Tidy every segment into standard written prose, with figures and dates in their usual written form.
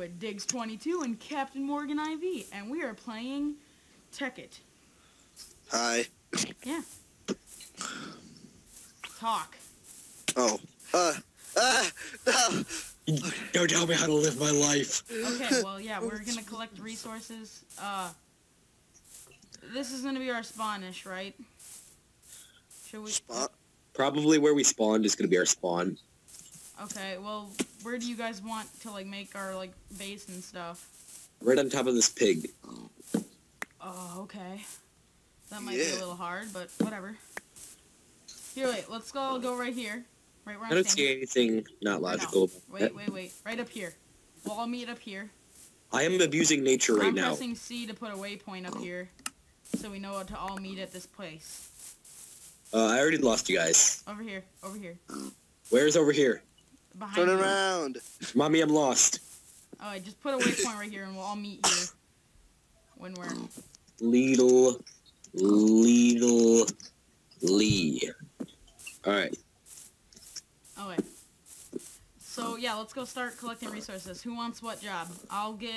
with digz22 and captinmorganIV, and we are playing Tekkit. Hi. Yeah. Talk. Oh. No. Don't tell me how to live my life. Okay, well, yeah, we're gonna collect resources. This is gonna be our spawnish, right? Should we? Probably where we spawned is gonna be our spawn. Okay, well, where do you guys want to, like, make our, like, base and stuff? Right on top of this pig. Oh, okay. That might be a little hard, but whatever. Here, wait, let's go right here. Right where I'm I don't see anything not logical. No. Wait. Right up here. Well, I'll meet up here. I am abusing nature right now. I'm pressing C to put a waypoint up here, so we know to all meet at this place. I already lost you guys. Over here. Where's over here? Behind Turn you. Around! Mommy, I'm lost. Alright, just put a waypoint right here and we'll all meet here. When we're... Lee. Alright. Alright. So, yeah, let's go start collecting resources. Who wants what job? I'll get...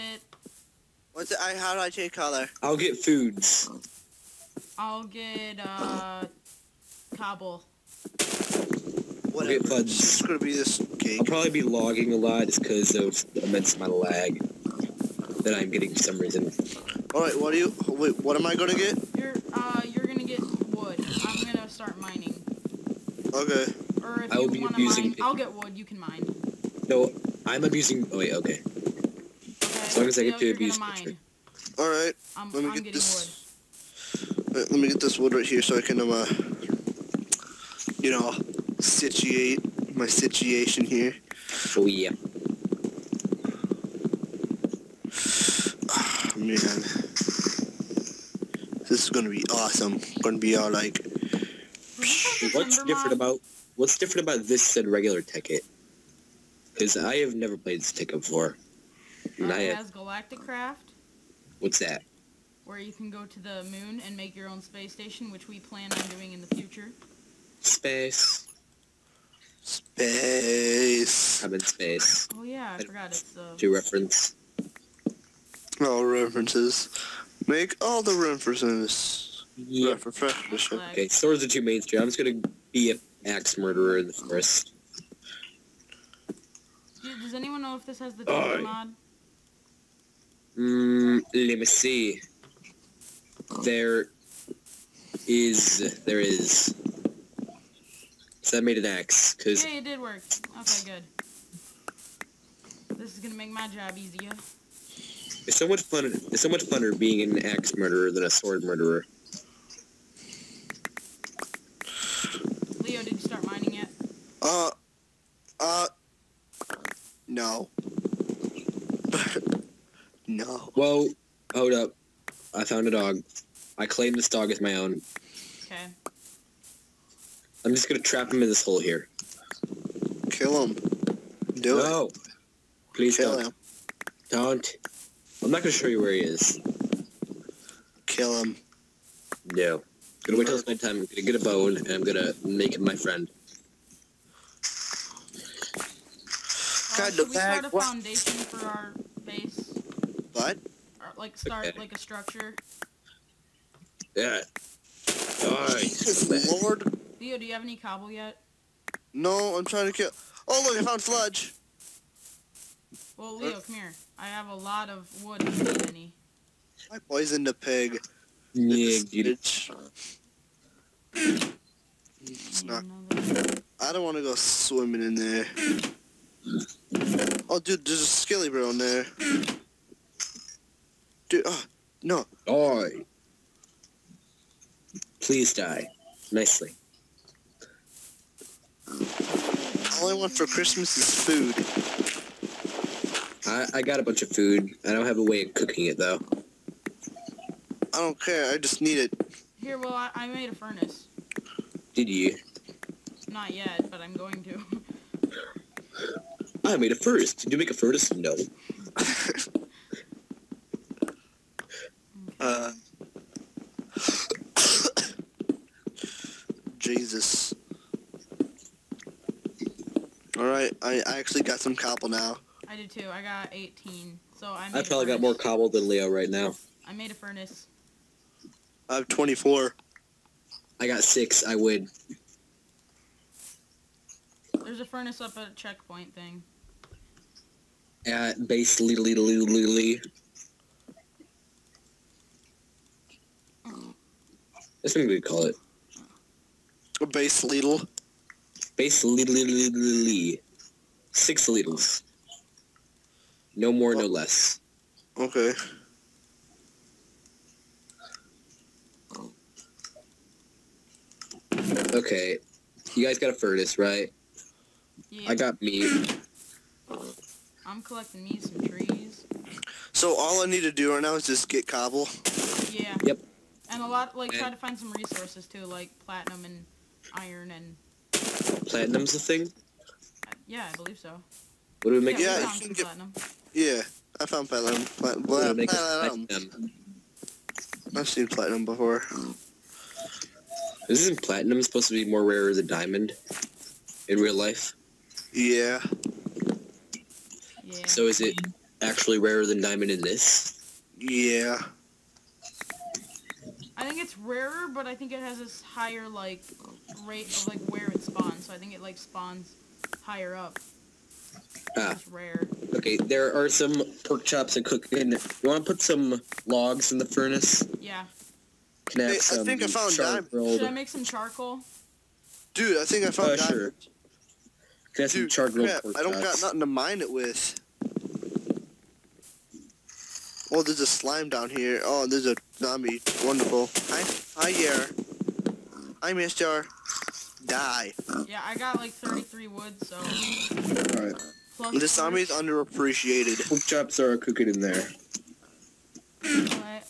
How do I change color? I'll get foods. I'll get, cobble. Whatever. Okay, fudge. It's gonna be this cake. I'll probably be logging a lot just because of the immense amount of lag that I'm getting for some reason. Alright, what am I gonna get? You're gonna get wood. I'm gonna start mining. Okay. Or if I will be abusing mine, I'll get wood, you can mine. No, I'm abusing... Oh, wait, okay. As long as I get to abuse mine. Alright, let me get this... Wood. Right, let me get this wood right here so I can, you know... situate my situation here. Oh yeah. Oh, man, this is gonna be awesome. Gonna be all like. What's different about this than regular Tekkit? Because I have never played this Tekkit before. And it has Galacticraft. What's that? Where you can go to the moon and make your own space station, which we plan on doing in the future. Space. I'm in space. Oh yeah, I forgot it's the... Do reference. All references. Make all the references. Yeah. Okay, swords are too mainstream. I'm just gonna be an axe murderer in the forest. Does anyone know if this has the Tekkit mod? Let me see. There is... So I made an axe, cause... Yeah, it did work. Okay, good. This is gonna make my job easier. It's so much funner being an axe murderer than a sword murderer. Leo, did you start mining yet? No. No. Whoa, hold up. I found a dog. I claim this dog as my own. Okay. I'm just gonna trap him in this hole here. Kill him. No. Please kill him. Don't. I'm not gonna show you where he is. Kill him. No. I'm gonna wait till it's nighttime. I'm gonna get a bone and I'm gonna make him my friend. Should we start a foundation for our base? What? Or, like start a structure. Yeah. Alright. Jesus Lord. Leo, do you have any cobble yet? No, I'm trying to kill... Oh, look, I found sludge! Well, Leo, come here. I have a lot of wood if you need any. I poisoned a pig. Yeah, get it. It's not... I don't want to go swimming in there. Oh, dude, there's a skilly bro in there. Dude, oh, no. Die. Please die. Nicely. All I want for Christmas is food. I got a bunch of food. I don't have a way of cooking it, though. I don't care. I just need it. Here, well, I made a furnace. Did you? Not yet, but I'm going to. I made a furnace. Did you make a furnace? No. Jesus. Alright, I actually got some cobble now. I I did too. I got 18. So I probably got more cobble than Leo right now. I made a furnace. I have 24. I got 6. I win. There's a furnace up at a checkpoint thing. At base Lee. That's what we call it. Base Lidl. Base Lidl. 6 Lidls. No more, no less. Okay. Okay. You guys got a furnace, right? Yeah. I got meat. I'm collecting me some trees. So all I need to do right now is just get cobble? Yeah. Yep. And a lot, like, try to find some resources, too, like platinum and iron and... Platinum's a thing? Yeah, I believe so. What do we make? Yeah, I get... platinum. Yeah, I found platinum. Platinum. I've seen platinum before. Isn't platinum supposed to be more rare than diamond in real life? Yeah. Yeah. So is it actually rarer than diamond in this? Yeah. I think it's rarer, but I think it has this higher, like, rate of, like, where it spawns. So I think it, like, spawns higher up. Ah. It's rare. Okay, there are some pork chops and cooking. You want to put some logs in the furnace? Yeah. Can I, I think I found diamond. Should I make some charcoal? Dude, I think I found diamond. Sure. Can I have some charcoal pork chops? I don't got nothing to mine it with. Oh, there's a slime down here. Oh, there's a zombie. Wonderful. Hi, here. Hi, mister. Die. Yeah, I got like 33 wood, so... Alright. The zombie's underappreciated. Pork chops are cooking in there. Alright,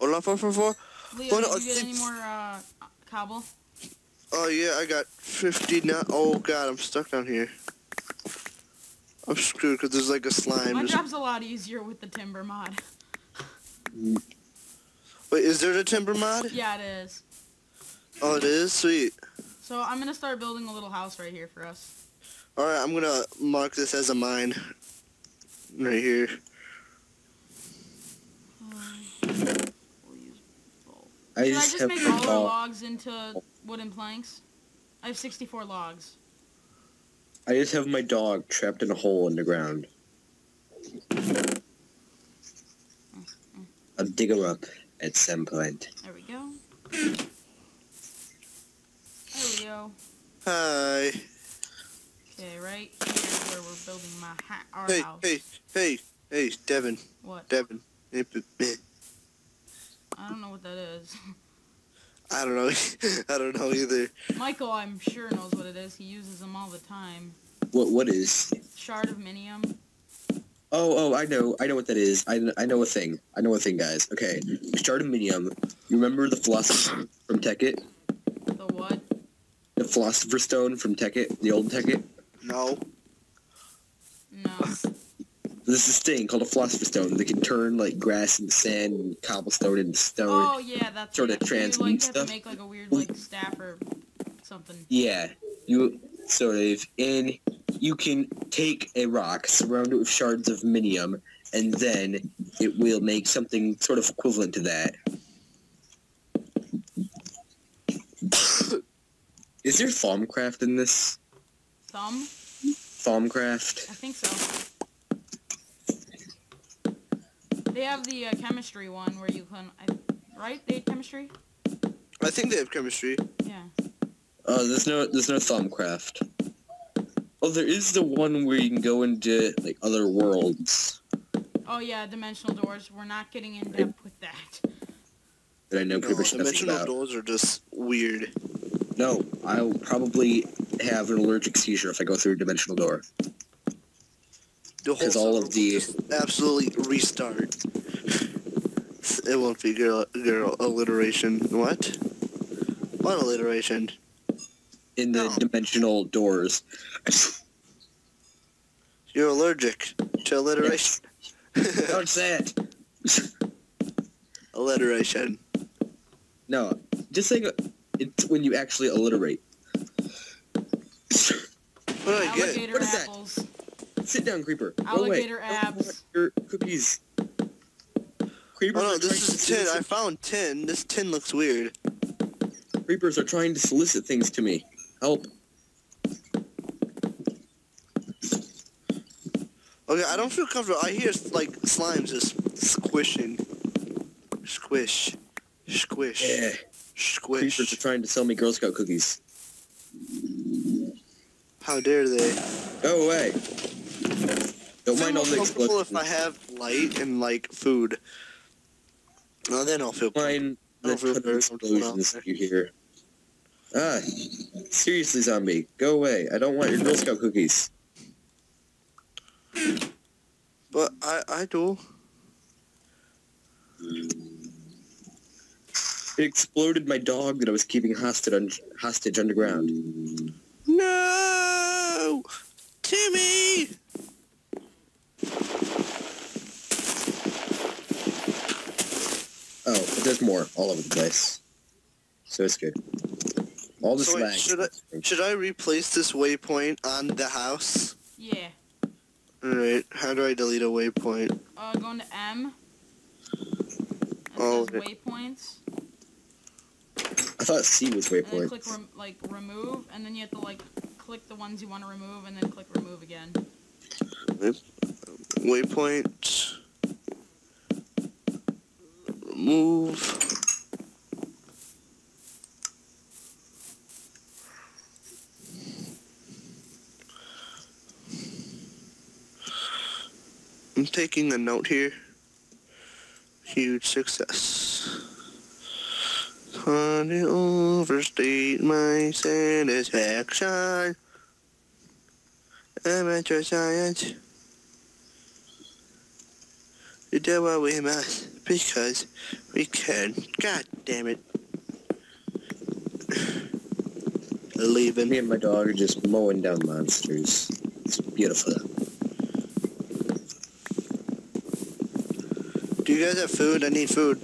Hola, 444? Leo, did you get any more, cobble? Oh, yeah, I got 59. Oh, God, I'm stuck down here. I'm screwed because there's like a slime. My job's a lot easier with the timber mod. Wait, is there the timber mod? Yeah, it is. Oh, it is? Sweet. So I'm going to start building a little house right here for us. Alright, I'm going to mark this as a mine. Right here. We'll use both. Should I just make all the logs into wooden planks? I have 64 logs. I just have my dog trapped in a hole in the ground. I'll dig her up at some point. There we go. There we go. Hi. Okay, right here's where we're building my house. Hey, Devin. What? Devin. I don't know what that is. I don't know. I don't know either. Michael, I'm sure, knows what it is. He uses them all the time. What is? Shard of Minium. Oh, I know. I know what that is. I know a thing. I know a thing, guys. Okay. Shard of Minium. You remember the Philosopher's Stone from Tekkit? The what? The Philosopher's Stone from Tekkit. The old Tekkit. No. There's this thing called a Philosopher's Stone that can turn, like, grass and sand and cobblestone into stone. Oh, yeah, that's sort of transmute stuff. You have to make, like, a weird, like, staff or something. Yeah, you sort of, and you can take a rock, surround it with shards of minium, and then it will make something sort of equivalent to that. Is there Thumbcraft in this? Thumbcraft? I think so. They have the chemistry one where you can, right? They have chemistry. I think they have chemistry. Yeah. There's no Thumbcraft. Oh, there is the one where you can go into like other worlds. Oh yeah, dimensional doors. We're not getting in depth with that. That I know people should about. Dimensional doors are just weird. No, I'll probably have an allergic seizure if I go through a dimensional door. Because all of the absolutely restart. It won't be girl alliteration. What alliteration? In the dimensional doors. You're allergic to alliteration. Yes. Don't say it. Alliteration. No, just saying it's when you actually alliterate. What do I get? What is that? Sit down, creeper. Alligator abs. Your cookies. Creepers oh no, this is tin. I found tin. This tin looks weird. Creepers are trying to solicit things to me. Help. Okay, I don't feel comfortable. I hear, like, slimes just squishing. Squish. Squish. Yeah. Squish. Creepers are trying to sell me Girl Scout cookies. How dare they? Go away. Don't mind all the explosions. Feel comfortable if I have light and, like, food. No, then I'll feel fine. The explosions you hear. Ah, seriously, zombie. Go away. I don't want your Girl Scout cookies. But I do. It exploded my dog that I was keeping hostage underground. No, Timmy! Oh, but there's more all over the place, so it's good. All the swag. Should I replace this waypoint on the house? Yeah. Alright, how do I delete a waypoint? Go into M. Oh, okay. Waypoints. I thought C was waypoints. And then click remove, and then you have to click the ones you want to remove, and then click remove again. Waypoint. Remove. I'm taking a note here. Huge success. Can't overstate my satisfaction. Amateur science. We do what we must because we can. God damn it. Leaving. Me and my dog are just mowing down monsters. It's beautiful. Do you guys have food? I need food.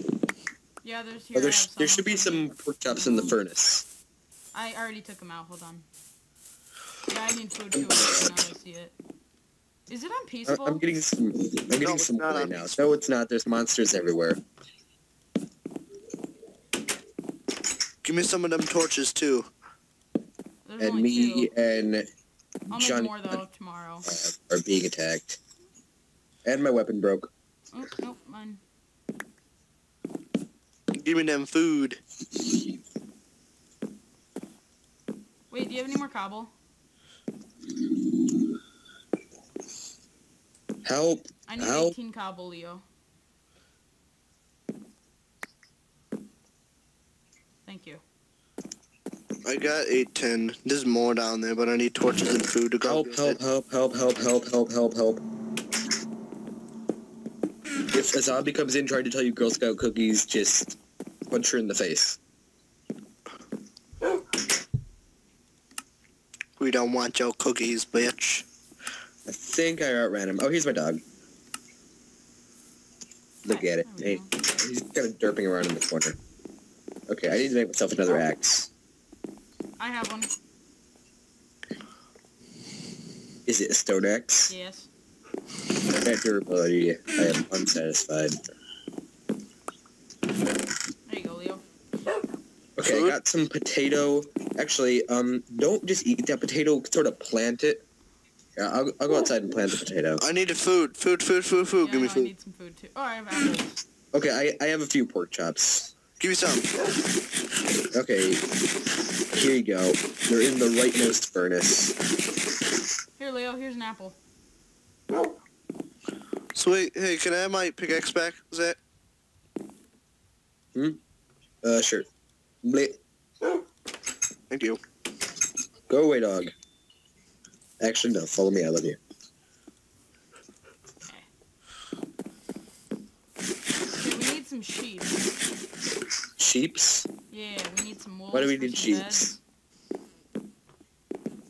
Yeah, there should be some pork chops in the furnace. I already took them out. Hold on. Yeah, I need food too. I see it. Is it on peaceful? I'm getting some. I'm getting some right now. No, it's not. There's monsters everywhere. Give me some of them torches too. There's and me two. And John more, though, tomorrow. Are being attacked. And my weapon broke. Oh, nope, mine. Give me them food. Wait, do you have any more cobble? Help. I need 18 cobble, Leo. Thank you. I got 810. There's more down there, but I need torches and food to go. Help. If a zombie comes in trying to tell you Girl Scout cookies, just punch her in the face. We don't want your cookies, bitch. I think I outran him. Oh, here's my dog. Look at it. Hey, he's kind of derping around in the corner. Okay, I need to make myself another axe. I have one. Is it a stone axe? Yes. That durability, I am unsatisfied. There you go, Leo. Okay, I got some potato. Actually, don't just eat that potato, sort of plant it. Yeah, I'll go outside and plant the potato. I need food. Yeah, give me food. I need some food too. Oh, I have apples. Okay, I have a few pork chops. Give me some. Okay, here you go. They're in the rightmost furnace. Here, Leo, here's an apple. Sweet. Hey, can I have my pickaxe back, Zach? Sure. Bleh. Thank you. Go away, dog. Actually, no. Follow me. I love you. Okay, we need some sheep. Sheeps? Yeah, we need some wolves. Why do we need sheeps?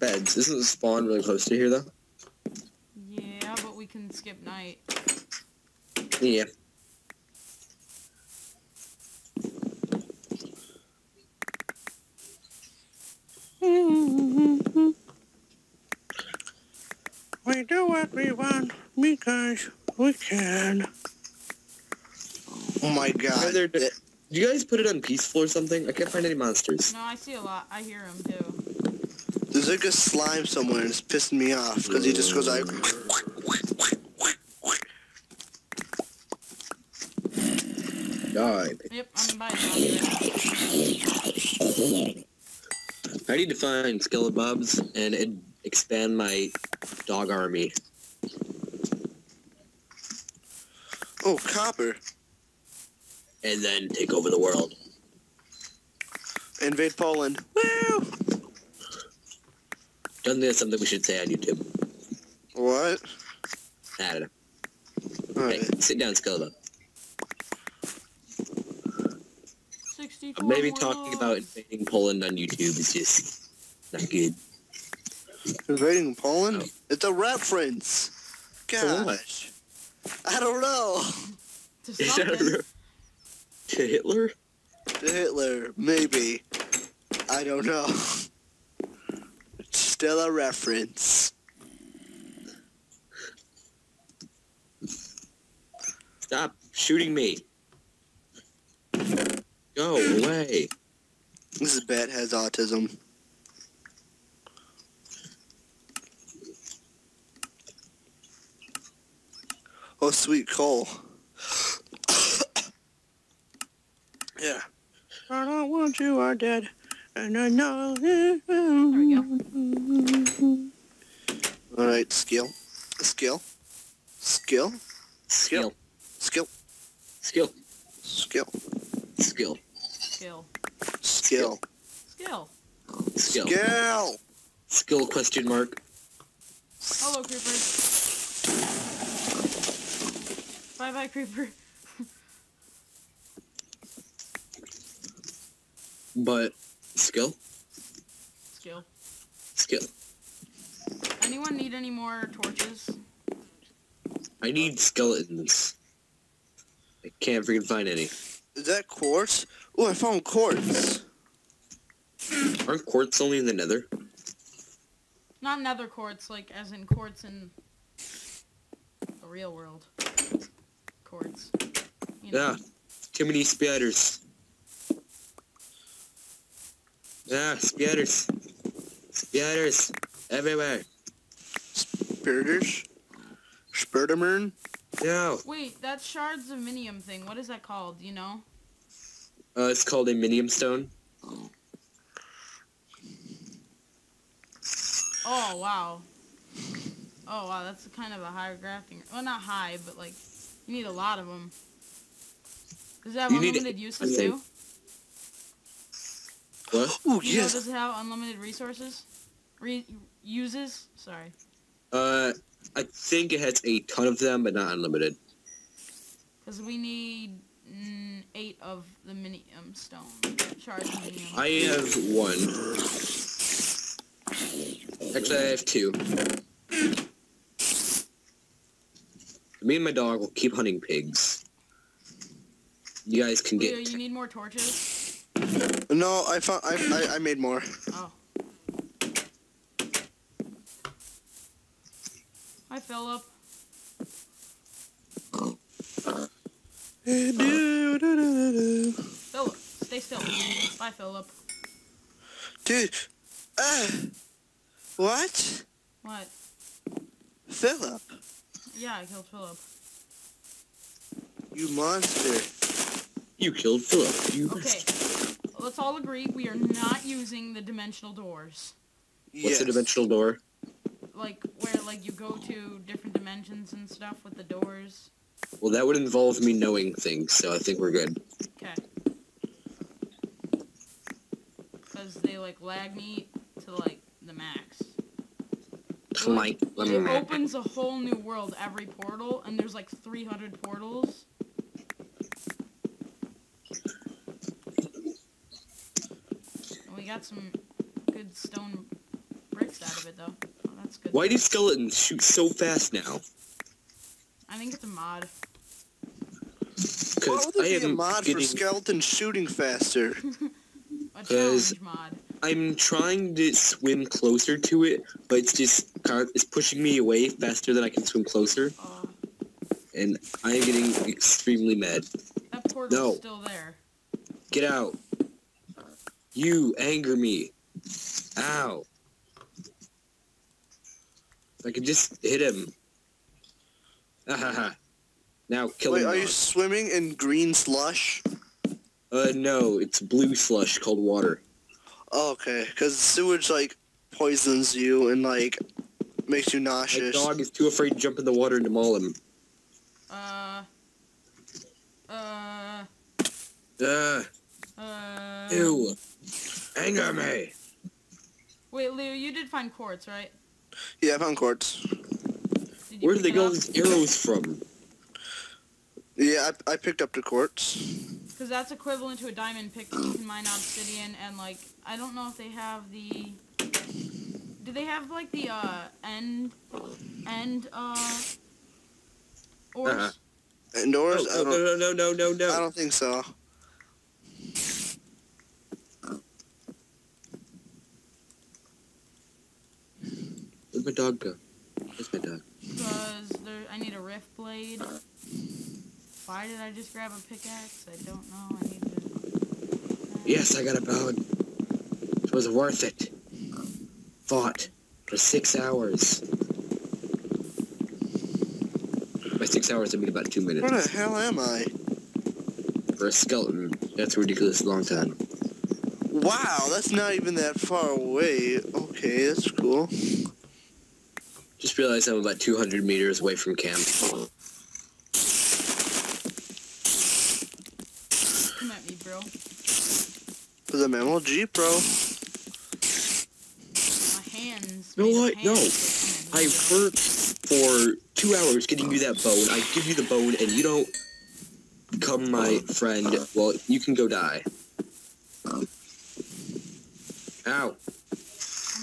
Beds. Isn't the spawn really close to here, though? Yeah, but we can skip night. Yeah. we do what we want, because we can. Oh my god. Did you guys put it on peaceful or something? I can't find any monsters. No, I see a lot. I hear them too. There's like a slime somewhere and it's pissing me off because he just goes like... God. Yep, I'm biting. I need to find skillet bobs and expand my dog army. Oh, copper. And then take over the world. Invade Poland. Woo! Don't think that's something we should say on YouTube. What? I don't know. Okay, right. Sit down, skeleton. Maybe talking about invading Poland on YouTube is just not good. Invading Poland? Oh. It's a reference. Gosh. I don't know. To Hitler? To Hitler, maybe. I don't know. It's still a reference. Stop shooting me. Go away. This bat has autism. Oh, sweet coal. Yeah. I don't want you are dead, and I know. There we go. All right, skill question mark. Hello, creeper. Bye bye, creeper. But skill. Anyone need any more torches? I need skeletons. I can't freaking find any. Is that quartz? Oh, I found quartz. Aren't quartz only in the nether? Not nether quartz, like as in quartz in the real world. Quartz. You know. Yeah. Too many spiders. Yeah, spiders. Spiders. Everywhere. Spiders? Spurdermern? No. Wait, that Shards of Minium thing, what is that called, you know? It's called a Minium Stone. Oh, wow. Oh, wow, that's kind of a higher grafting... Well, not high, but, like, you need a lot of them. Does it have unlimited uses, too? What? Oh, yes. Does it have unlimited resources? Uses? Sorry. I think it has a ton of them, but not unlimited. Because we need 8 of the Minium Stone. Shard of Minium. I have 1. Actually, I have 2. Me and my dog will keep hunting pigs. You guys can get... Leo, you need more torches? No, I found I made more. Oh. Hi, Philip. Philip, stay still. Bye, Philip. Dude. What? What? Philip. Yeah, I killed Philip. You monster. You killed Philip. You okay. Let's all agree we are not using the dimensional doors. Yes. What's a dimensional door? Like where like you go to different dimensions and stuff with the doors. Well, that would involve me knowing things, so I think we're good. Okay. Because they like lag me to like the max. Like, it opens a whole new world every portal, and there's like 300 portals. We got some good stone bricks out of it, though. Oh, that's good. Why do skeletons shoot so fast now? I think it's a mod. Why would there be a mod for skeletons shooting faster? A challenge mod. I'm trying to swim closer to it, but it's just it's pushing me away faster than I can swim closer. Aww. And I'm getting extremely mad. That portal's still there. Get out. You anger me. Ow. I can just hit him. Ahaha. Now kill him. Wait, are you swimming in green slush? No, it's blue slush called water. Oh, okay, because sewage, like, poisons you and, like, makes you nauseous. My dog is too afraid to jump in the water and maul him. Ew. Anger me. Wait, Leo, you did find quartz, right? Yeah, I found quartz. Where did they get all these arrows from? Yeah, I picked up the quartz. Because that's equivalent to a diamond pick that you can mine obsidian, and, like, I don't know if they have the... Do they have, like, the, ores? End ores? Oh, no. I don't think so. Where'd my dog go? Where's my dog? Because I need a rift blade. Why did I just grab a pickaxe? I don't know. I need to... Yes, I got a bone. It was worth it. Fought for 6 hours. By 6 hours, I mean about 2 minutes. Where the hell am I? For a skeleton. That's a ridiculous long time. Wow, that's not even that far away. Okay, that's cool. Just realized I'm about 200 meters away from camp. Come at me, bro. With a mammal Jeep, bro. My hands. No, what? No. I worked for 2 hours getting you that bone. I give you the bone, and you don't become my friend. Well, you can go die. Ow. Come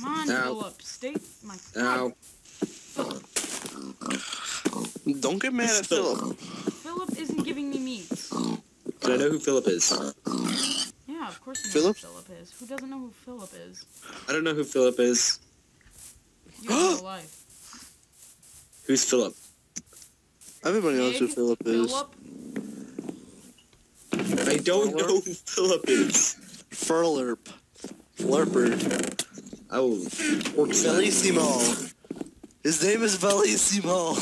on, go up. Stay my Ow. Philip. Don't get mad at Philip. Philip isn't giving me meat. Do I know who Philip is? Yeah, of course you know who Philip is. Who doesn't know who Philip is? I don't know who Philip is. You're alive. Who's Philip? Everybody knows who Philip is. I don't know who Philip is. Furlerp. Flurper. Oh. Bellissimo. His name is Bellissimo.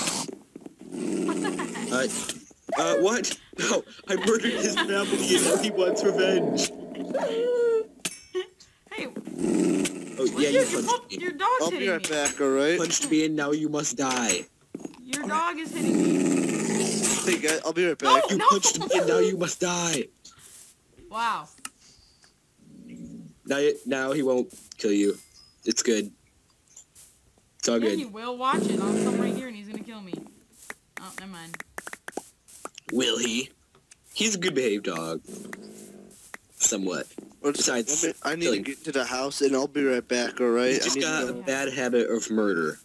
What? No, I murdered his family and now he wants revenge. Hey. Oh, yeah, you punched me. Your dog's hitting me. I'll be right back, alright? Punched me and now you must die. Your dog is hitting me. Hey, guys, I'll be right back. No, you punched me and now you must die. Wow. Now he won't kill you. It's good. It's all good. He will watch it. I'll come right here and he's gonna kill me. Oh, never mind. Will he? He's a good behaved dog. Somewhat. Besides, I need to get to the house and I'll be right back, alright? I just got a bad habit of murder.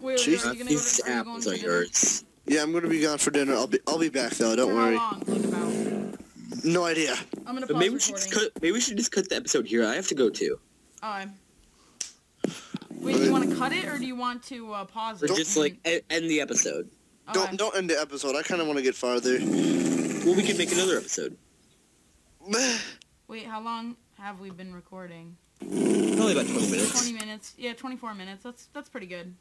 Wait, these apples are yours. Yeah, I'm gonna be gone for dinner. I'll be back though, don't worry. How long? No idea. I'm gonna pause maybe we should just cut the episode here. I have to go too. Oh, Wait, do you want to cut it or do you want to pause it? Or just like end the episode. Okay. Don't end the episode. I kind of want to get farther. Well, we could make another episode. Wait, how long have we been recording? Probably about 20 minutes. 20 minutes. Yeah, 24 minutes. That's pretty good.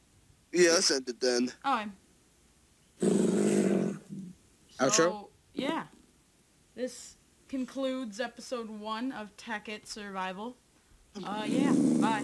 Yeah, let's end it then. Oh. Outro? Yeah. This concludes episode 1 of Tekkit Survival. Yeah, bye.